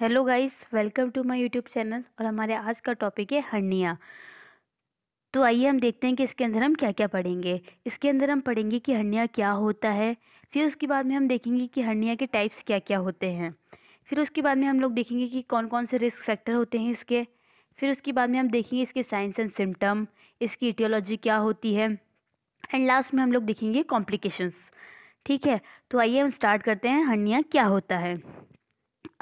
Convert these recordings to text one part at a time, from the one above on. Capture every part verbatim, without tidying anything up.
Hello guys, welcome to my YouTube channel. और हमारे आज का टॉपिक है हर्निया। तो आइए हम देखते हैं कि इसके अंदर हम क्या क्या पढ़ेंगे। इसके अंदर हम पढ़ेंगे कि हर्निया क्या होता है, फिर उसके बाद में हम देखेंगे कि हर्निया के टाइप्स क्या क्या होते हैं, फिर उसके बाद में हम लोग देखेंगे कि कौन कौन से रिस्क फैक्टर होते हैं इसके, फिर उसके बाद में हम देखेंगे इसके साइंस एंड सिम्टम, इसकी एटियोलॉजी क्या होती है, एंड लास्ट में हम लोग देखेंगे कॉम्प्लिकेशंस। ठीक है, तो आइए हम स्टार्ट करते हैं हर्निया क्या होता है।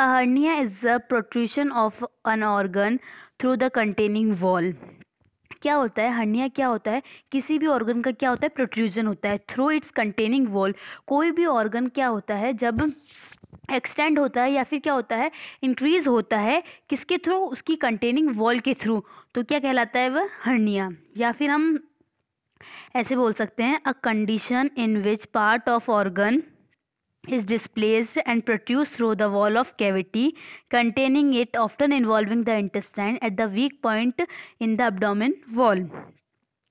A hernia is a protrusion of an organ through the containing wall। क्या होता है हर्निया? क्या होता है किसी भी ऑर्गन का क्या होता है प्रोट्रूजन होता है थ्रू इट्स कंटेनिंग वॉल। कोई भी ऑर्गन क्या होता है जब एक्सटेंड होता है या फिर क्या होता है इंक्रीज होता है किसके थ्रू? उसकी कंटेनिंग वॉल के थ्रू। तो क्या कहलाता है वह? हर्निया। या फिर हम ऐसे बोल सकते हैं a condition in which part of organ is displaced and protrudes through the wall of cavity containing it, often involving the intestine at the weak point in the abdomen wall।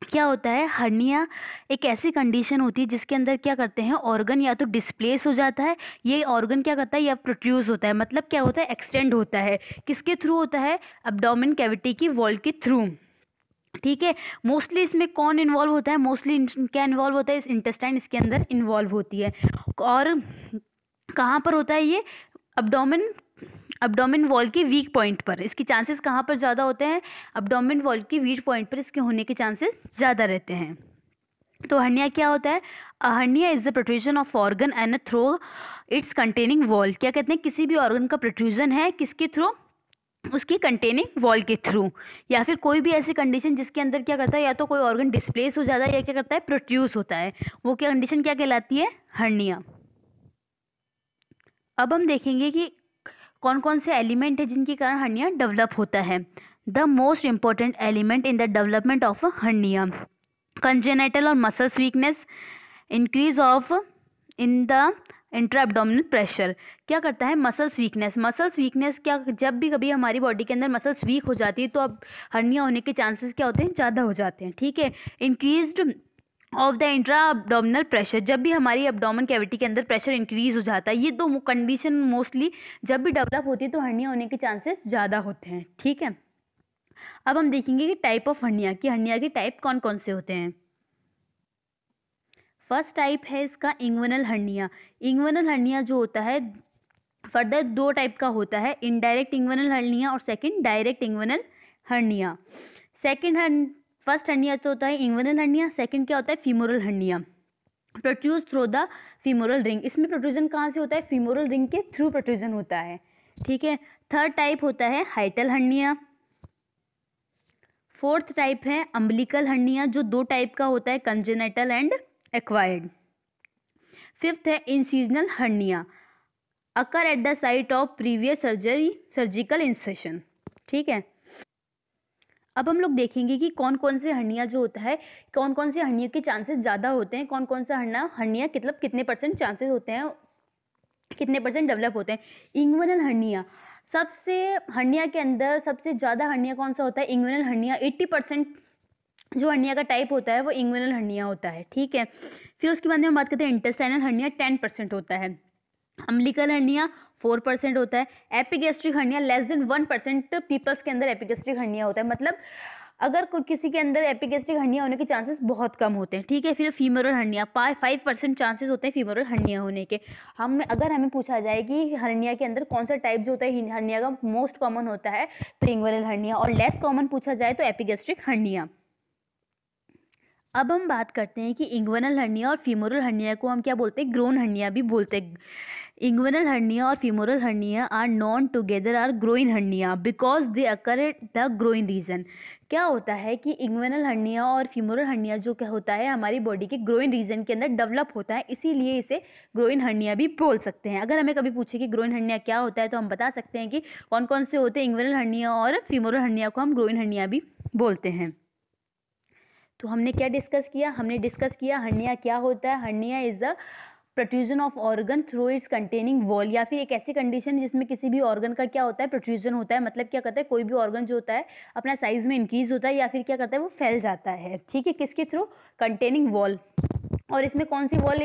क्या होता है हर्निया? एक ऐसी condition होती है जिसके अंदर क्या करते हैं ऑर्गन या तो डिस्प्लेस हो जाता है, ये ऑर्गन क्या करता है या प्रोट्यूज होता है, मतलब क्या होता है एक्सटेंड होता है। किसके थ्रू होता है? एब्डोमेन कैविटी की वॉल के थ्रू। ठीक है, मोस्टली इसमें कौन इन्वॉल्व होता है? मोस्टली क्या इन्वॉल्व होता है? इस इंटेस्टाइन इसके अंदर इन्वॉल्व होती है। और कहाँ पर होता है ये? एब्डोमेन एब्डोमेन वॉल के वीक पॉइंट पर। इसके चांसेस कहाँ पर ज़्यादा होते हैं? एब्डोमेन वॉल के वीक पॉइंट पर इसके होने के चांसेस ज़्यादा रहते हैं। तो हर्निया क्या होता है? Hernia is the protrusion of organ and through its containing wall. क्या कहते हैं किसी भी ऑर्गन का प्रोट्रूजन है किसके थ्रू? उसकी कंटेनिंग वॉल के थ्रू। या फिर कोई भी ऐसी कंडीशन जिसके अंदर क्या करता है या तो कोई ऑर्गन डिस्प्लेस हो जाता है या क्या करता है प्रोट्यूस होता है, वो क्या कंडीशन क्या कहलाती है? हर्निया। अब हम देखेंगे कि कौन कौन से एलिमेंट है जिनके कारण हर्निया डेवलप होता है। The most important element in the development of hernia, congenital और muscles weakness, increase of in the intra abdominal pressure. क्या करता है? Muscles weakness. मसल्स वीकनेस क्या, जब भी कभी हमारी बॉडी के अंदर मसल्स वीक हो जाती है तो अब हर्निया होने के चांसेस क्या होते हैं? ज़्यादा हो जाते हैं। ठीक है, increased of the intra abdominal pressure, जब भी हमारी एब्डोमेन कैविटी के अंदर प्रेशर इंक्रीज हो जाता है। ये दो कंडीशन मोस्टली जब भी डेवलप होती है तो हर्निया होने के चांसेस ज़्यादा होते हैं। ठीक है, अब हम देखेंगे कि टाइप ऑफ हर्निया, कि हर्निया के टाइप कौन कौन से होते हैं। फर्स्ट टाइप है इसका इंग्विनल हर्निया। इंग्विनल हर्निया जो होता है फर्दर दो टाइप का होता है, इनडायरेक्ट इंग्विनल हर्निया और second direct inguinal hernia. Second hern first hernia तो होता है इंग्विनल हर्निया, सेकंड क्या होता है femoral hernia, protrude through the femoral ring. इसमें प्रोट्रूजन कहाँ से होता है? फीमोरल रिंग के थ्रू प्रोट्रूजन होता है। ठीक है, थर्ड टाइप होता है हाइटल हर्निया। फोर्थ टाइप है अम्बिलिकल हर्निया जो दो टाइप का होता है, कंजेनेटल एंड एक्वायर्ड। फिफ्थ है incisional hernia, occur at the site of previous surgery surgical incision. ठीक है, अब हम लोग देखेंगे कि कौन कौन से हर्निया जो होता है, कौन कौन से हर्निया के चांसेस ज़्यादा होते हैं, कौन कौन सा हर्निया हर्निया मतलब कितने परसेंट चांसेस होते हैं, कितने परसेंट डेवलप होते हैं। इंग्विनल हर्निया सबसे, हर्निया के अंदर सबसे ज़्यादा हर्निया कौन सा होता है? Inguinal hernia. एट्टी परसेंट जो हर्निया का टाइप होता है वो इंग्विनल हर्निया होता है। ठीक है, फिर उसके बाद में हम बात करते हैं इंटेस्टाइनल हर्निया, टेन परसेंट होता है। अम्बिलिकल हर्निया फोर परसेंट होता है। Epigastric hernia less than one percent peoples के अंदर एपिगैस्ट्रिक हर्निया होता है, मतलब अगर कोई किसी के अंदर एपिगैस्ट्रिक हर्निया होने के चांसेस बहुत कम होते हैं। ठीक है, फिर femoral hernia five percent chances होते हैं फीमोरल हर्निया होने के। हम अगर हमें पूछा जाए कि हर्निया के अंदर कौन सा टाइप जो होता है हर्निया का मोस्ट कॉमन होता है तो इंग्विनल हर्निया, और लेस कॉमन पूछा जाए तो एपिगैस्ट्रिक हर्निया। अब हम बात करते हैं कि इंग्विनल हर्निया और फीमोरल हर्निया को हम क्या बोलते हैं? ग्रोन हर्निया भी बोलते हैं। इंग्विनल हर्निया और femoral hernia are known together are groin hernia because they occur at the groin region. क्या होता है कि इंग्विनल हर्निया और फीमोरल हर्निया जो क्या होता है हमारी बॉडी के ग्रोइन रीजन के अंदर डेवलप होता है, इसीलिए इसे ग्रोइन हर्निया भी बोल सकते हैं। अगर हमें कभी पूछे कि ग्रोइन हर्निया क्या होता है तो हम बता सकते हैं कि कौन कौन से होते हैं इंग्विनल हर्निया और फीमोरल हर्निया को हम ग्रोइन हर्निया भी बोलते हैं। तो हमने क्या डिस्कस किया? हमने डिस्कस किया हर्निया क्या होता है। Hernia is a protrusion of organ through its containing wall, या फिर एक ऐसी कंडीशन जिसमें किसी भी ऑर्गन का क्या होता है प्रोट्रूजन होता है, मतलब क्या करता है कोई भी ऑर्गन जो होता है अपना साइज में इंक्रीज होता है या फिर क्या करता है वो फैल जाता है। ठीक है, किसके थ्रू? कंटेनिंग वॉल और इसमें कौन सी वॉल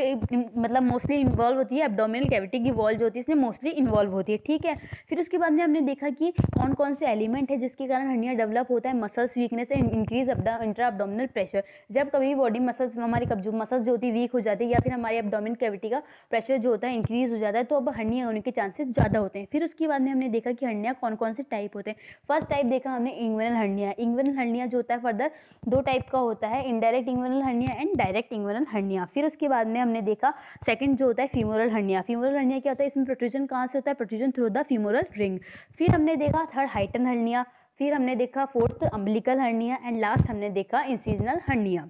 मतलब मोस्टली इन्वॉल्व होती है, एब्डोमिनल कैविटी की वॉल जो होती है इसमें मोस्टली इन्वॉल्व होती है, ठीक है। फिर उसके बाद में हमने देखा कि कौन कौन से एलिमेंट है जिसके कारण हर्निया डेवलप होता है, muscles weakness and increase intra abdominal pressure. जब कभी बॉडी मसल्स हमारी कब्जू मसल्स जो होती है वीक हो जाती है या फिर हमारी एब्डोमिनल कैविटी का प्रेशर जो होता है इंक्रीज हो जाता है, तो अब हर्निया होने के चांसेस ज़्यादा होते हैं। फिर उसके बाद में हमने देखा कि हर्निया कौन कौन से टाइप होते हैं। फर्स्ट टाइप देखा हमने इंग्विनल हर्निया। इंग्विनल हर्निया जो होता है फर्दर दो टाइप का होता है, indirect inguinal hernia and direct inguinal hernia. फिर उसके बाद में हमने देखा सेकंड जो होता है फीमोरल हर्निया। फीमोरल हर्निया क्या होता है, इसमें प्रोट्रूजन कहाँ से होता है, protrusion through the femoral ring. फिर हमने देखा थर्ड हाइटन हर्निया, फिर हमने देखा fourth umbilical hernia and last हमने देखा इंसिजनल हर्निया।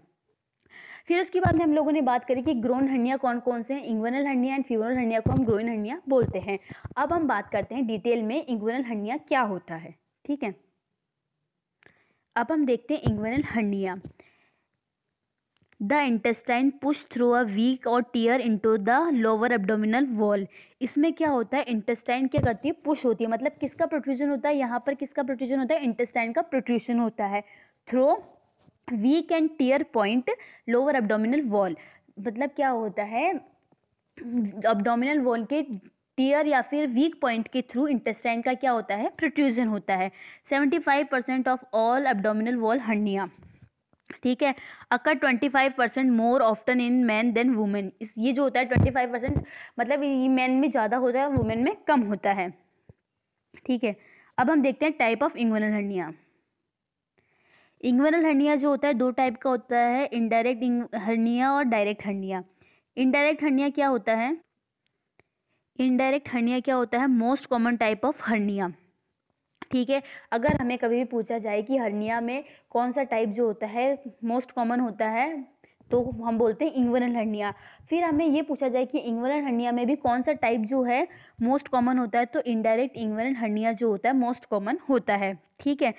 फिर उसके बाद में हम लोगों ने बात करी कि ग्रोन हर्निया कौन कौन से हैं। Inguinal hernia and femoral hernia को हम ग्रोइन हर्निया बोलते हैं। अब हम बात करते हैं डिटेल में इंग्विनल हर्निया क्या होता है, ठीक है। अब हम देखते हैं inguinal hernia. The intestine push through a weak or tear into the lower abdominal wall। इसमें क्या होता है, इंटेस्टाइन क्या करती है, पुश होती है। मतलब किसका प्रोट्रूजन होता है, यहाँ पर किसका प्रोट्रूजन होता है, इंटेस्टाइन का प्रोट्रूजन होता है। Through weak and tear point lower abdominal wall, मतलब क्या होता है, एब्डोमिनल वॉल के टीयर या फिर वीक पॉइंट के थ्रू इंटेस्टाइन का क्या होता है, प्रोट्रूजन होता है। Seventy five percent of all abdominal wall hernia, ठीक है। Occur twenty five percent more often in man than women. इस ये जो होता है ट्वेंटी फाइव परसेंट मतलब ये मैन में ज़्यादा होता है, वुमेन में कम होता है, ठीक है। अब हम देखते हैं type of inguinal hernia. Inguinal hernia जो होता है दो टाइप का होता है, इनडायरेक्ट हर्निया और डायरेक्ट हर्निया। इनडायरेक्ट हर्निया क्या होता है, इनडायरेक्ट हर्निया क्या होता है, most common type of hernia, ठीक है। अगर हमें कभी भी पूछा जाए कि हर्निया में कौन सा टाइप जो होता है मोस्ट कॉमन होता है, तो हम बोलते हैं इंग्विनल हर्निया। फिर हमें ये पूछा जाए कि इंग्विनल हर्निया में भी कौन सा टाइप जो है मोस्ट कॉमन होता है, तो इनडायरेक्ट इंग्विनल हर्निया जो होता है मोस्ट कॉमन होता है, ठीक है।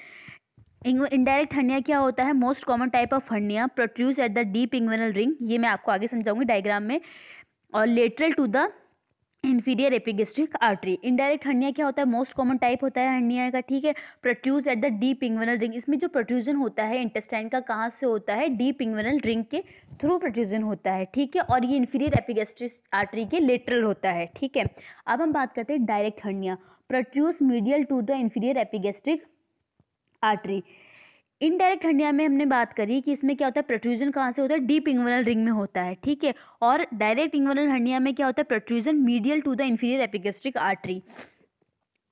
इनडायरेक्ट हर्निया क्या होता है, most common type of hernia, protrude at the deep inguinal ring, ये मैं आपको आगे समझाऊंगी डायग्राम में, और lateral to the inferior epigastric artery. Indirect hernia क्या होता है, मोस्ट कॉमन टाइप होता है हर्निया का, ठीक है। Protrude at the deep inguinal ring, इसमें जो प्रोट्रूजन होता है इंटेस्टाइन का कहाँ से होता है, डीप इंग्विनल रिंग के थ्रू प्रोट्रूजन होता है, ठीक है। और ये इन्फीरियर एपिगेस्ट्रिक आर्टरी के लेटरल होता है, ठीक है। अब हम बात करते हैं direct hernia. Protrude medial to the inferior epigastric artery. Indirect hernia में हमने बात करी कि इसमें क्या होता है, प्रोट्रूजन कहाँ से होता है, डीप इंग्विनल रिंग में होता है, ठीक है। और डायरेक्ट इंग्विनल हर्निया में क्या होता है, protrusion medial to the inferior epigastric artery.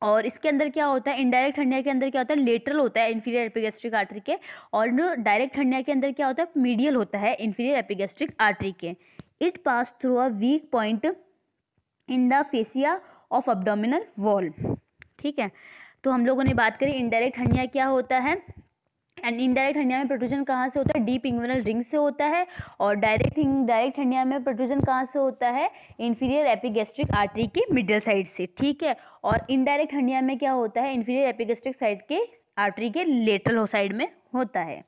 और इसके अंदर क्या होता है, इनडायरेक्ट हर्निया के अंदर क्या होता है, लेटरल होता है इन्फीरियर एपिगेस्ट्रिक आर्टरी के, और डायरेक्ट हर्निया के अंदर क्या होता है, मीडियल होता है इन्फीरियर एपिगेस्ट्रिक आर्टरी के। It pass through a weak point in the fascia of abdominal wall, ठीक है। तो हम लोगों ने बात करी इनडायरेक्ट हर्निया क्या होता है, एंड इनडायरेक्ट हर्निया में प्रोट्रूजन कहाँ से होता है, डीप इंग्विनल रिंग से होता है। और डायरेक्ट डायरेक्ट हर्निया में प्रोट्रूजन कहाँ से होता है, इन्फीरियर एपिगेस्ट्रिक आर्टरी के मिडिल साइड से, ठीक है। और इनडायरेक्ट हर्निया में क्या होता है, इन्फीरियर एपिगेस्ट्रिक साइड के आर्टरी के लेटरल साइड में होता है।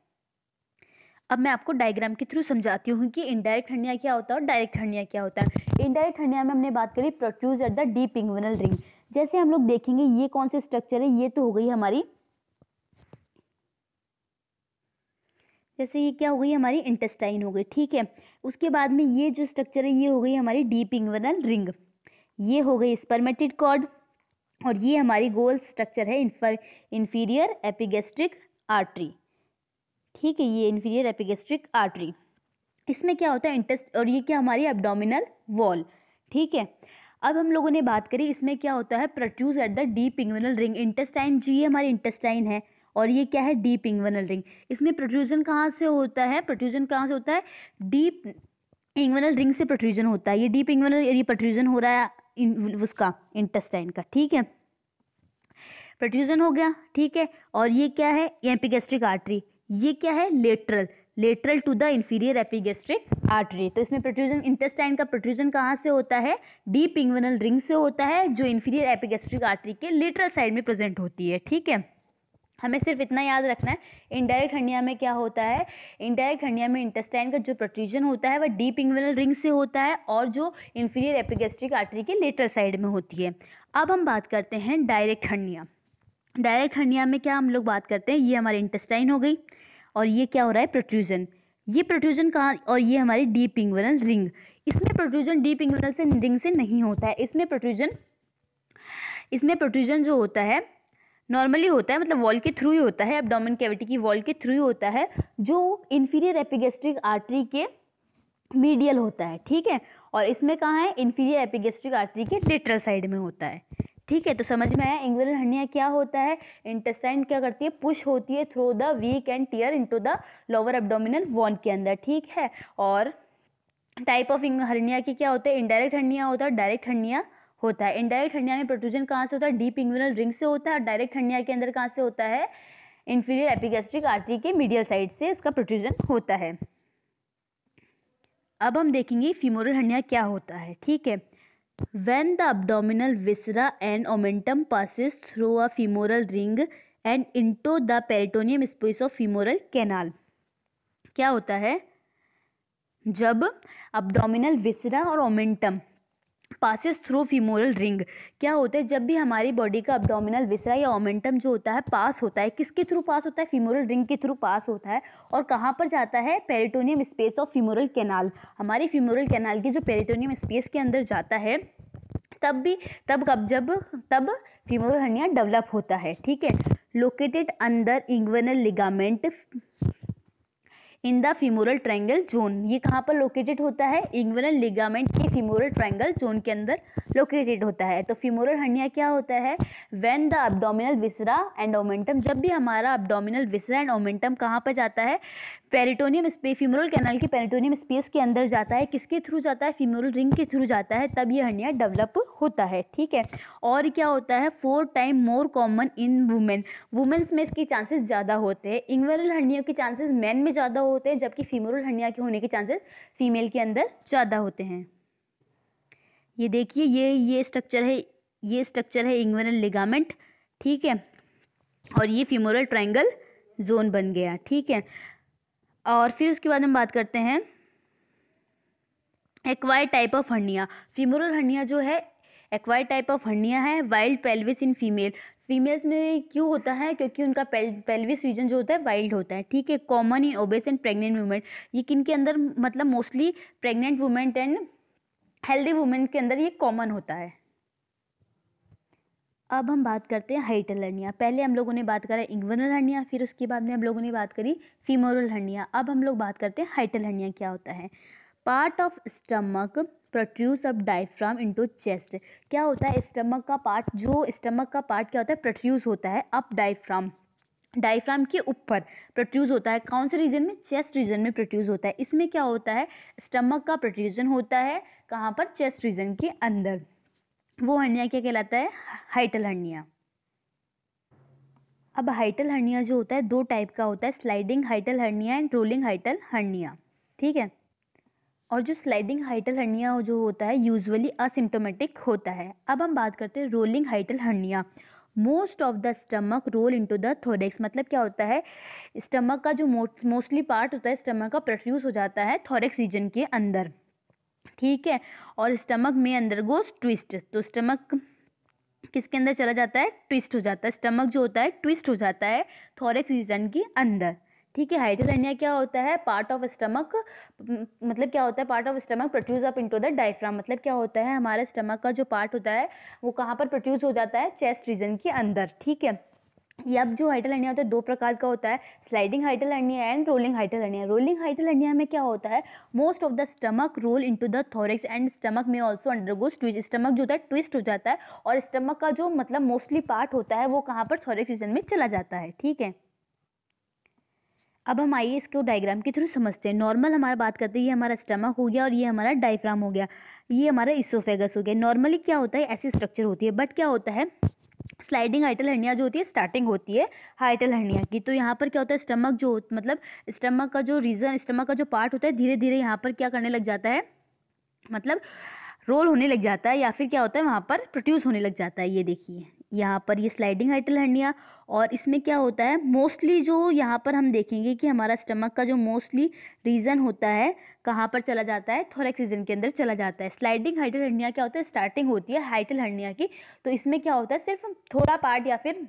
अब मैं आपको डायग्राम के थ्रू समझाती हूँ कि इनडायरेक्ट हर्निया क्या होता है और डायरेक्ट हर्निया क्या होता है। इनडायरेक्ट हर्निया में हमने बात करी protrude at the deep inguinal ring. जैसे हम लोग देखेंगे ये कौन सी स्ट्रक्चर है, ये तो हो गई हमारी, जैसे ये क्या हो गई हमारी इंटेस्टाइन हो गई, ठीक है। उसके बाद में ये जो स्ट्रक्चर है ये हो गई हमारी डीप इंग्विनल रिंग, ये हो गई स्पर्मेटिड कॉर्ड, और ये हमारी गोल स्ट्रक्चर है इन्फीरियर एपिगेस्ट्रिक आर्टरी, ठीक है। ये इन्फीरियर एपिगेस्ट्रिक आर्टरी, इसमें क्या होता है इंटेस्ट, और ये क्या हमारी एब्डोमिनल वॉल, ठीक है। अब हम लोगों ने बात करी इसमें क्या होता है, protrude at the deep inguinal ring. Intestine जी हमारी इंटेस्टाइन है, और ये क्या है, डीप इंग्विनल रिंग। इसमें प्रोट्रूजन कहाँ से होता है, प्रोट्रूजन कहाँ से होता है, डीप इंग्विनल रिंग से प्रोट्रूजन होता है। ये डीप इंग्विनल ये प्रोट्रूजन हो रहा है उसका इंटेस्टाइन का, ठीक है। प्रोट्रूजन हो गया, ठीक है। और ये क्या है, एपिगेस्ट्रिक आर्टरी, ये क्या है, lateral lateral to the inferior epigastric artery. तो इसमें प्रोट्रूजन इंटेस्टाइन का प्रोट्रूजन कहाँ से होता है, डीप इंग्विनल रिंग से होता है, जो इन्फीरियर एपिगेस्ट्रिक आर्टरी के लेटरल साइड में प्रेजेंट होती है, ठीक है। हमें सिर्फ इतना याद रखना है, इनडायरेक्ट हर्निया में क्या होता है, इनडायरेक्ट हर्निया में इंटेस्टाइन का जो प्रोट्रूजन होता है वह डीप इंग्विनल रिंग से होता है, और जो इन्फीरियर एपिगेस्ट्रिक आर्टरी के लेटर साइड में होती है। अब हम बात करते हैं डायरेक्ट हर्निया। डायरेक्ट हर्निया में क्या हम लोग बात करते हैं, ये हमारी इंटेस्टाइन हो गई, और ये क्या हो रहा है, प्रोट्रूजन। ये प्रोट्रूजन कहाँ, और ये हमारी डी पिंगवरल रिंग। इसमें प्रोट्रूजन डी पिंगवरल से रिंग से नहीं होता है, इसमें प्रोट्रूजन इसमें प्रोट्रूजन जो होता है नॉर्मली होता है, मतलब वॉल के थ्रू ही होता है, एब्डोमेन कैविटी की वॉल के थ्रू ही होता है, जो इन्फीरियर एपिगेस्ट्रिक आर्टरी के मीडियल होता है, ठीक है। और इसमें कहाँ है, इन्फीरियर एपिगेस्ट्रिक आर्टरी के लेटरल साइड में होता है, ठीक है। तो समझ में आया इंगुइनल हर्निया क्या होता है। इंटेस्टाइन क्या करती है, पुश होती है through the weak and tear into the lower abdominal wall के अंदर, ठीक है। और टाइप ऑफ हर्निया की क्या होता है, इनडायरेक्ट हर्निया होता है, डायरेक्ट हर्निया होता है। इनडायरेक्ट हर्निया में प्रोट्रूजन कहाँ से होता है, डीप इंगुइनल रिंग से होता है। डायरेक्ट हर्निया के अंदर कहाँ से होता है, इन्फीरियर एपिगैस्ट्रिक आर्टरी के मीडियल साइड से इसका प्रोट्रूजन होता है। अब हम देखेंगे फीमोरल हर्निया क्या होता है, ठीक है। When the abdominal viscera and omentum passes through a femoral ring and into the peritoneum space of femoral canal. क्या होता है, जब अब्डोमिनल विसरा और omentum passes through femoral ring, क्या होता है, जब भी हमारी बॉडी का अब्डोमिनल विसरा या ओमेंटम जो होता है पास होता है, किसके थ्रू पास होता है, फीमोरल रिंग के थ्रू पास होता है, और कहाँ पर जाता है, peritoneum space of femoral canal. हमारी फीमोरल कैनाल की जो पेरिटोनियम स्पेस के अंदर जाता है, तब भी तब कब जब तब फीमोरल हर्निया डेवलप होता है, ठीक है। लोकेटेड अंदर inguinal ligament in the femoral triangle zone. ये कहाँ पर लोकेटेड होता है, इंग्विनल लिगामेंट के फीमोरल ट्रायंगल जोन के अंदर लोकेटेड होता है। तो फीमोरल हर्निया क्या होता है, when the abdominal viscera and omentum, जब भी हमारा अब्डोमिनल विसरा एंड ओमेंटम कहाँ पर जाता है, पेरिटोनियम स्पेस, फीमोरल कैनाल के पेरिटोनियम स्पेस के अंदर जाता है, किसके थ्रू जाता है, फीमोरल रिंग के थ्रू जाता है, तब ये हर्निया डेवलप होता है, ठीक है। और क्या होता है, four time more common in women, womens में इसके चांसेस ज़्यादा होते हैं। इंग्विनल हर्निया के चांसेस मैन में ज़्यादा होते हैं, जबकि फीमोरल हर्निया के होने के चांसेस फीमेल के अंदर ज़्यादा होते हैं। ये देखिए, ये ये स्ट्रक्चर है, ये स्ट्रक्चर है इंग्विनल लिगामेंट, ठीक है, और ये फीमोरल ट्रायंगल जोन बन गया, ठीक है। और फिर उसके बाद हम बात करते हैं acquired type of hernia. Femoral hernia जो है एक्वायर्ड टाइप ऑफ हर्निया है, wild pelvis in female. Females में क्यों होता है, क्योंकि उनका पेल्विस रीजन जो होता है वाइल्ड होता है, ठीक है। Common in obese and pregnant women, ये किन के अंदर, मतलब mostly pregnant women and healthy women के अंदर ये कॉमन होता है। अब हम बात करते हैं हाइटल हर्निया। पहले हम लोगों ने बात करा इंग्विनल हर्निया, फिर उसके बाद में हम लोगों ने बात करी फीमोरल हर्निया। अब हम लोग बात करते हैं हाइटल हर्निया क्या होता है। Part of stomach protrudes up diaphragm into chest. क्या होता है, स्टमक का पार्ट, जो स्टमक का पार्ट क्या होता है, प्रोट्रूस होता है अप डायफ्राम, डायफ्राम के ऊपर प्रोट्रूस होता है। कौन से रीजन में, चेस्ट रीजन में प्रोट्रूस होता है। इसमें क्या होता है, स्टमक का प्रोट्रूजन होता है कहाँ पर, चेस्ट रीजन के अंदर। वो हर्निया क्या कहलाता है, हाइटल हर्निया। अब हाइटल हर्निया जो होता है दो टाइप का होता है, sliding hiatal hernia and rolling hiatal hernia, ठीक है। और जो स्लाइडिंग हाइटल हर्निया जो होता है यूजुअली असिम्टोमेटिक होता है। अब हम बात करते हैं rolling hiatal hernia. Most of the stomach roll into the thorax. मतलब क्या होता है, स्टमक का जो मोस्टली पार्ट होता है स्टमक का प्रोट्रूस हो जाता है थोरेक्स रीजन के अंदर, ठीक है। और स्टमक में अंदर गोस ट्विस्ट, तो स्टमक किसके अंदर चला जाता है, ट्विस्ट हो जाता है। स्टमक जो होता है ट्विस्ट हो जाता है थोरेक्स रीजन के अंदर, ठीक है। हाइटल हर्निया क्या होता है, पार्ट ऑफ स्टमक, मतलब क्या होता है, part of stomach protrudes up into the diaphragm. मतलब क्या होता है, हमारा स्टमक का जो पार्ट होता है वो कहाँ पर प्रोट्यूज हो जाता है, चेस्ट रीजन के अंदर, ठीक है। ये अब जो हाइटल हर्निया होता है दो प्रकार का होता है, sliding hiatal hernia and rolling hiatal hernia. Rolling hiatal hernia में क्या होता है, most of the stomach roll into the thorax and stomach में आल्सो अंडरगोस ट्विस्ट। स्टमक जो होता है ट्विस्ट हो जाता है और स्टमक का जो मतलब मोस्टली पार्ट होता है वो कहाँ पर, थोरेक्स रीजन में चला जाता है, ठीक है। अब हम आइए इसको डायग्राम के थ्रू समझते हैं। नॉर्मल हमारा बात करते हैं, ये हमारा स्टमक हो गया और ये हमारा डायफ्राम हो गया, ये हमारा इसोफेगस हो गया। नॉर्मली क्या होता है, ऐसी स्ट्रक्चर होती है, बट क्या होता है, स्लाइडिंग हाइटल हर्निया जो होती है स्टार्टिंग होती है हाइटल हर्निया की। तो यहाँ पर क्या होता है, स्टमक जो मतलब स्टमक का जो रीजन, स्टमक का जो पार्ट होता है धीरे धीरे यहाँ पर क्या करने लग जाता है, मतलब रोल होने लग जाता है या फिर क्या होता है वहाँ पर प्रोट्यूस होने लग जाता है। ये देखिए यहाँ पर ये स्लाइडिंग हाइटल हर्निया, और इसमें क्या होता है मोस्टली जो यहाँ पर हम देखेंगे कि हमारा स्टमक का जो मोस्टली रीजन होता है कहाँ पर चला जाता है, थोरेक्स रीजन के अंदर चला जाता है। स्लाइडिंग हाइटल हर्निया क्या होता है, स्टार्टिंग होती है हाइटल हर्निया की, तो इसमें क्या होता है सिर्फ थोड़ा पार्ट या फिर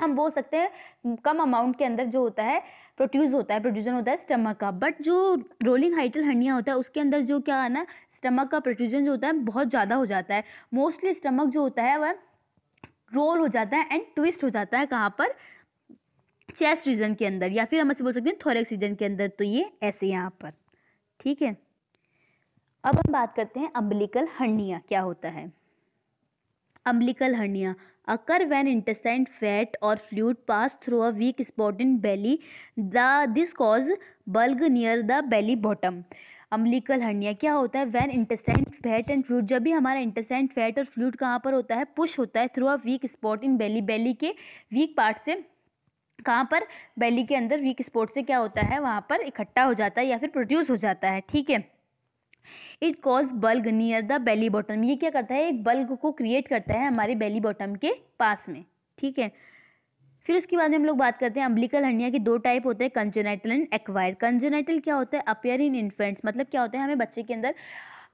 हम बोल सकते हैं कम अमाउंट के अंदर जो होता है प्रोड्यूस होता है, प्रोड्यूजन होता है स्टमक का। बट जो रोलिंग हाइटल हर्निया होता है उसके अंदर जो क्या है ना, स्टमक का प्रोट्रूजन जो होता है बहुत ज़्यादा हो जाता है। मोस्टली स्टमक जो होता है वह रोल हो जाता है एंड ट्विस्ट हो जाता है, कहाँ पर, चेस्ट रीजन के अंदर, या फिर हम ऐसे बोल सकते हैं थोरेक्स रीजन के अंदर। तो ये ऐसे यहाँ पर, ठीक है। अब हम बात करते हैं अम्बिलिकल हर्निया क्या होता है। Umbilical hernia occur when intestine fat और fluid pass through a weak spot in belly, the this cause bulge near the belly bottom. Umbilical hernia क्या होता है, when intestine fat and fluid, जब भी हमारा इंटेस्टाइन फैट और fluid कहाँ पर होता है, पुश होता है through a weak spot in belly, belly के वीक पार्ट से, कहाँ पर, बेली के अंदर वीक स्पॉट से क्या होता है, वहाँ पर इकट्ठा हो जाता है या फिर प्रोड्यूस हो जाता है, ठीक है। It cause bulge near the belly bottom, ये क्या करता है, एक बल्ग को क्रिएट करता है हमारे बेली बॉटम के पास में, ठीक है। फिर उसके बाद में हम लोग बात करते हैं अम्बिलिकल हर्निया के दो टाइप होते हैं, कंजेनाइटल एंड एक्वायर्ड। कंजेनाइटल क्या होता है, अपेयर इन इन्फेंट्स, मतलब क्या होता है, हमें बच्चे के अंदर,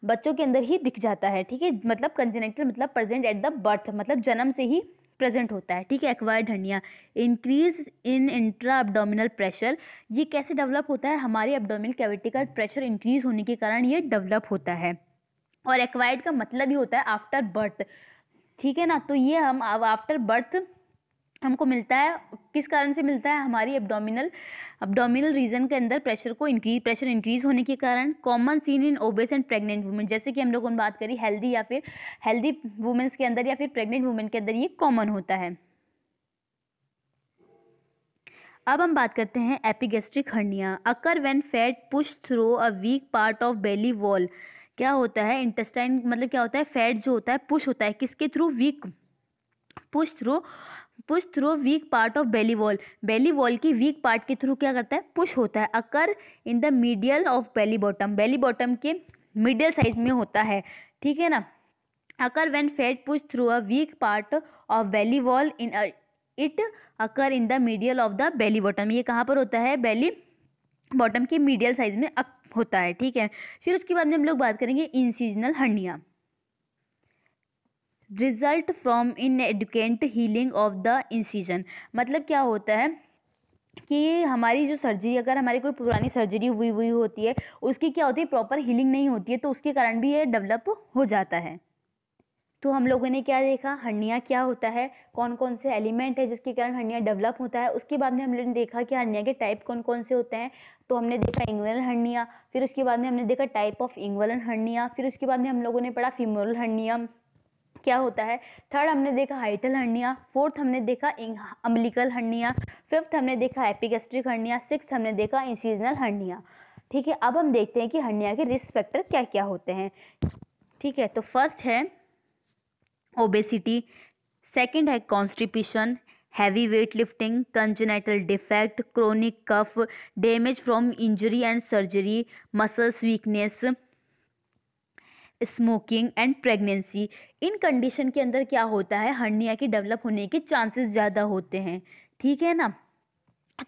बच्चों के अंदर ही दिख जाता है, ठीक है। मतलब कंजेनाइटल मतलब प्रेजेंट एट द बर्थ, मतलब जन्म से ही प्रेजेंट होता है, ठीक है। Acquired hernia, increase in intra abdominal pressure, ये कैसे डेवलप होता है, हमारी एब्डोमिनल कैविटी का प्रेशर इंक्रीज होने के कारण ये डेवलप होता है। और एक्वायर्ड का मतलब ही होता है आफ्टर बर्थ, ठीक है ना। तो ये हम आफ्टर बर्थ हमको मिलता है, किस कारण से मिलता है, हमारी एब्डोमिनल एब्डोमिनल रीजन के अंदर प्रेशर को इंक्रीज प्रेशर इंक्रीज होने के कारण। Common seen in obese and pregnant women, जैसे कि हम लोगों ने बात करी हेल्दी या फिर हेल्दी वुमेन्स के अंदर या फिर प्रेग्नेंट वुमेन के अंदर ये कॉमन होता है। अब हम बात करते हैं epigastric hernia, occur when fat push through a weak part of belly wall, क्या होता है, इंटेस्टाइन मतलब क्या होता है, फैट जो होता है पुश होता है किसके through, weak push through push through weak part of belly wall, belly wall के वीक पार्ट के थ्रू क्या करता है, पुश होता है। Occur in the medial of belly bottom, belly bottom के मीडियल साइज में होता है, ठीक है ना। Occur when fat push through a weak part of belly wall in it occur in the medial of the belly bottom, ये कहाँ पर होता है, बेली बॉटम के मीडियल साइज में होता है, ठीक है। फिर उसके बाद में हम लोग बात करेंगे incisional hernia. Result from inadequate healing of the incision, मतलब क्या होता है कि हमारी जो सर्जरी, अगर हमारी कोई पुरानी सर्जरी हुई हुई होती है, उसकी क्या होती है, प्रॉपर हीलिंग नहीं होती है, तो उसके कारण भी ये डेवलप हो जाता है। तो हम लोगों ने क्या देखा, हर्निया क्या होता है, कौन कौन से एलिमेंट है जिसके कारण हर्निया डेवलप होता है। उसके बाद में हमने देखा कि हर्निया के टाइप कौन कौन से होते हैं, तो हमने देखा इंगुइनल हर्निया, फिर उसके बाद में हमने देखा टाइप ऑफ इंगुइनल हर्निया, फिर उसके बाद में हम लोगों ने पढ़ा फीमोरल हर्निया क्या होता है, थर्ड हमने देखा हाइटल हर्निया, फोर्थ हमने देखा अम्बिलिकल हर्निया, फिफ्थ हमने देखा एपिगेस्ट्रिक हर्निया, सिक्स्थ हमने देखा इंसिजनल हर्निया, ठीक है। अब हम देखते हैं कि हर्निया के रिस्क फैक्टर क्या क्या होते हैं, ठीक है। तो फर्स्ट है ओबेसिटी, सेकंड है constipation, heavy weight lifting, congenital defect, chronic cough, damage from injury and surgery, muscles weakness, smoking and pregnancy. इन कंडीशन के अंदर क्या होता है, हर्निया के डेवलप होने के चांसेस ज़्यादा होते हैं, ठीक है ना।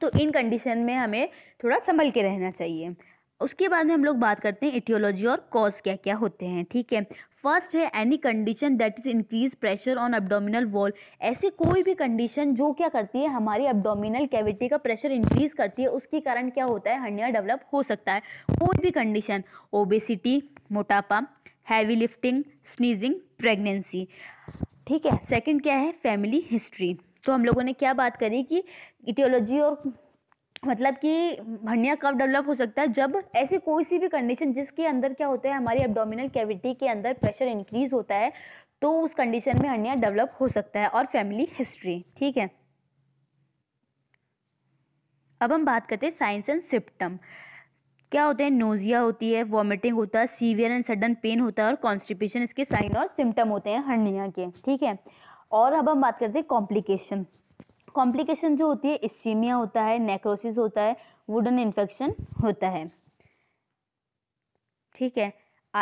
तो इन कंडीशन में हमें थोड़ा संभल के रहना चाहिए। उसके बाद में हम लोग बात करते हैं एटियोलॉजी और कॉज क्या क्या होते हैं, ठीक है। फर्स्ट है any condition that is increase pressure on abdominal wall, ऐसी कोई भी कंडीशन जो क्या करती है, हमारी एब्डोमिनल कैविटी का प्रेशर इंक्रीज करती है, उसके कारण क्या होता है, हर्निया डेवलप हो सकता है। कोई भी कंडीशन, ओबेसिटी, मोटापा, हैवी लिफ्टिंग, स्नीजिंग, प्रेगनेंसी, ठीक है। सेकंड क्या है, फैमिली हिस्ट्री। तो हम लोगों ने क्या बात करी कि इटियोलॉजी और मतलब कि हर्निया कब डेवलप हो सकता है, जब ऐसी कोई सी भी कंडीशन जिसके अंदर क्या होता है, हमारी एब्डोमिनल कैविटी के अंदर प्रेशर इंक्रीज होता है, तो उस कंडीशन में हर्निया डेवलप हो सकता है, और फैमिली हिस्ट्री, ठीक है। अब हम बात करते हैं साइंस एंड सिम्पटम क्या होते हैं, नोजिया होती है, वॉमिटिंग होता है, सीवियर एंड सडन पेन होता है, और कॉन्स्टिपेशन इसके साइन और सिम्टम होते हैं हर्निया के, ठीक है। और अब हम बात करते हैं कॉम्प्लिकेशन। कॉम्प्लिकेशन जो होती है, इश्चीमिया होता है, नेक्रोसिस होता है, वुडन इन्फेक्शन होता है, ठीक है।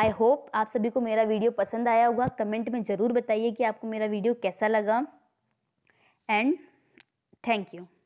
आई होप आप सभी को मेरा वीडियो पसंद आया होगा, कमेंट में ज़रूर बताइए कि आपको मेरा वीडियो कैसा लगा, एंड थैंक यू।